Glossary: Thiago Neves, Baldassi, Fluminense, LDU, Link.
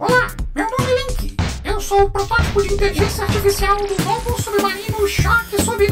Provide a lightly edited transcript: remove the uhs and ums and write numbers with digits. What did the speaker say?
Olá, meu nome é Link. Eu sou o protótipo de inteligência artificial do novo submarino Shark Sub